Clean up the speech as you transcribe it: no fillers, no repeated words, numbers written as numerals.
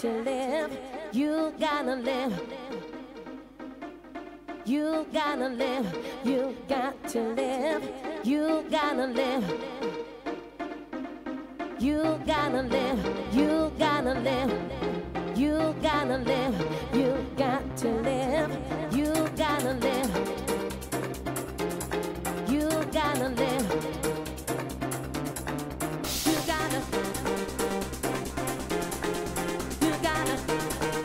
to live, you gotta live. You gotta live, you got to live, you gotta live. You gotta live, you gotta live, you gotta live, you got to live, you gotta live. You gotta live. You gotta